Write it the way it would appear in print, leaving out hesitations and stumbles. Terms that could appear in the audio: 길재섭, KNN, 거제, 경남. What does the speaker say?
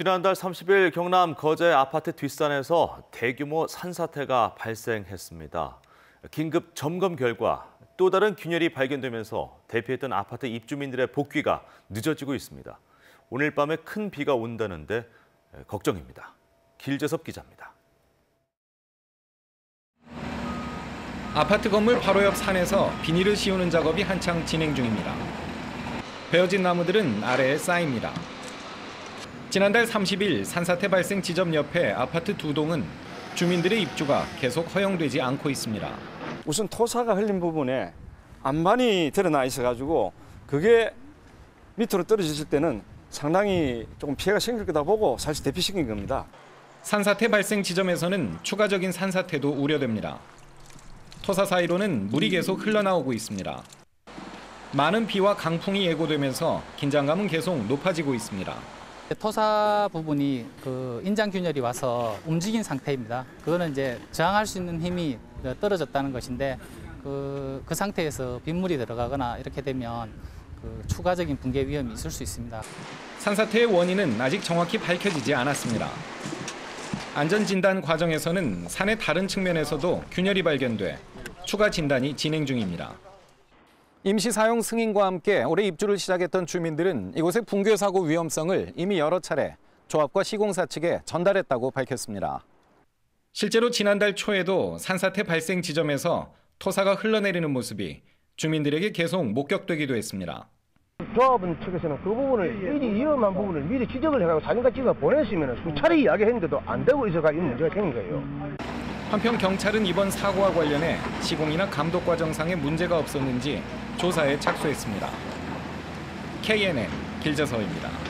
지난달 30일 경남 거제 아파트 뒷산에서 대규모 산사태가 발생했습니다. 긴급 점검 결과 또 다른 균열이 발견되면서 대피했던 아파트 입주민들의 복귀가 늦어지고 있습니다. 오늘 밤에 큰 비가 온다는데 걱정입니다. 길재섭 기자입니다. 아파트 건물 바로 옆 산에서 비닐을 씌우는 작업이 한창 진행 중입니다. 베어진 나무들은 아래에 쌓입니다. 지난달 30일 산사태 발생 지점 옆에 아파트 두 동은 주민들의 입주가 계속 허용되지 않고 있습니다. 우선 토사가 흘린 부분에 암반이 드러나 있어가지고 그게 밑으로 떨어졌을 때는 상당히 조금 피해가 생길 거다 보고 사실 대피시킨 겁니다. 산사태 발생 지점에서는 추가적인 산사태도 우려됩니다. 토사 사이로는 물이 계속 흘러나오고 있습니다. 많은 비와 강풍이 예고되면서 긴장감은 계속 높아지고 있습니다. 토사 부분이 인장 균열이 와서 움직인 상태입니다. 그거는 이제 저항할 수 있는 힘이 떨어졌다는 것인데 그 상태에서 빗물이 들어가거나 이렇게 되면 추가적인 붕괴 위험이 있을 수 있습니다. 산사태의 원인은 아직 정확히 밝혀지지 않았습니다. 안전진단 과정에서는 산의 다른 측면에서도 균열이 발견돼 추가 진단이 진행 중입니다. 임시 사용 승인과 함께 올해 입주를 시작했던 주민들은 이곳의 붕괴 사고 위험성을 이미 여러 차례 조합과 시공사 측에 전달했다고 밝혔습니다. 실제로 지난달 초에도 산사태 발생 지점에서 토사가 흘러내리는 모습이 주민들에게 계속 목격되기도 했습니다. 조합원 측에서는 그 부분을 미리 위험한 부분을 미리 지적을 해가지고 사진과 찍어 보냈으면 수차례 이야기했는데도 안 되고 있어서 이런 문제가 생긴 거예요. 한편 경찰은 이번 사고와 관련해 시공이나 감독 과정상의 문제가 없었는지 조사에 착수했습니다. KNN 길재섭입니다.